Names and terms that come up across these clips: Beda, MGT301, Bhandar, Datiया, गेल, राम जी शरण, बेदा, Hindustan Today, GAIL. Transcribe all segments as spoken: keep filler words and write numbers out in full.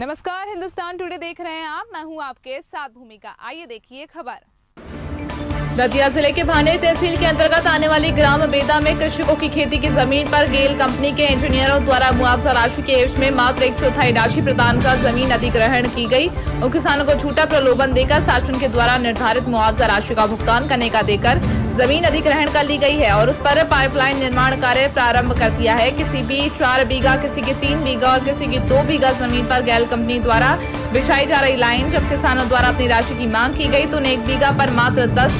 नमस्कार, हिंदुस्तान टुडे देख रहे हैं आप। मैं हूं आपके साथ भूमिका। आइए देखिए खबर। दतिया जिले के भांडेर तहसील के अंतर्गत आने वाली ग्राम बेदा में कृषकों की खेती की जमीन पर गेल कंपनी के इंजीनियरों द्वारा मुआवजा राशि के एवज में मात्र एक चौथाई राशि प्रदान कर जमीन अधिग्रहण की गई और किसानों को झूठा प्रलोभन देकर शासन के द्वारा निर्धारित मुआवजा राशि का भुगतान करने का देकर जमीन अधिग्रहण कर ली गई है और उस पर पाइपलाइन निर्माण कार्य प्रारंभ कर दिया है। किसी भी चार बीघा, किसी की तीन बीघा और किसी की दो बीघा जमीन पर गेल कंपनी द्वारा बिछाई जा रही लाइन जब किसानों द्वारा अपनी राशि की मांग की गई तो उन्हें एक बीघा पर मात्र दस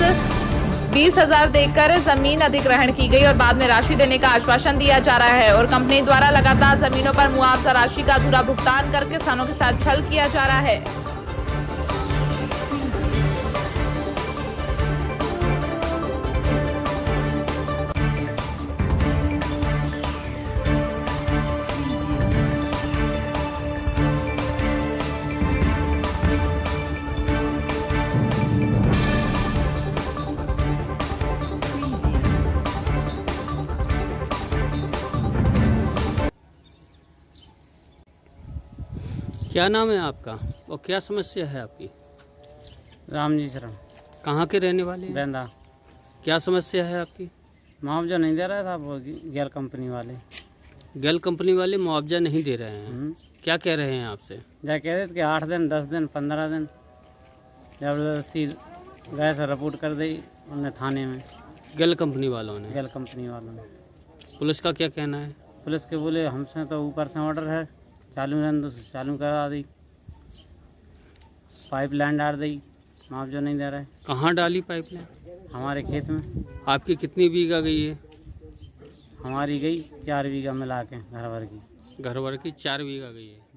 बीस हजार देकर जमीन अधिग्रहण की गई और बाद में राशि देने का आश्वासन दिया जा रहा है और कंपनी द्वारा लगातार जमीनों पर मुआवजा राशि का अधूरा भुगतान कर किसानों के साथ छल किया जा रहा है। क्या नाम है आपका और क्या समस्या है आपकी? राम जी शरण। कहाँ के रहने वाले? बेंदा। क्या समस्या है आपकी? मुआवजा नहीं दे रहा था वो गैल कंपनी वाले। गैल कंपनी वाले मुआवजा नहीं दे रहे हैं। क्या कह रहे हैं आपसे? जा कह रहे थे कि आठ दिन, दस दिन, पंद्रह दिन जबरदस्ती गए से रिपोर्ट कर दी उन्होंने थाने में, गैल कंपनी वालों ने। गैल कंपनी वालों ने। पुलिस का क्या कहना है? पुलिस के बोले हमसे तो ऊपर से ऑर्डर है, चालू रन चालू करा दी, पाइप लाइन डाल दी, मुआवजा नहीं दे रहा है। कहाँ डाली पाइप लाइन? हमारे खेत में। आपकी कितनी बीघा गई है? हमारी गई चार बीघा मिला के, घर भर की। घर भर की चार बीघा गई है।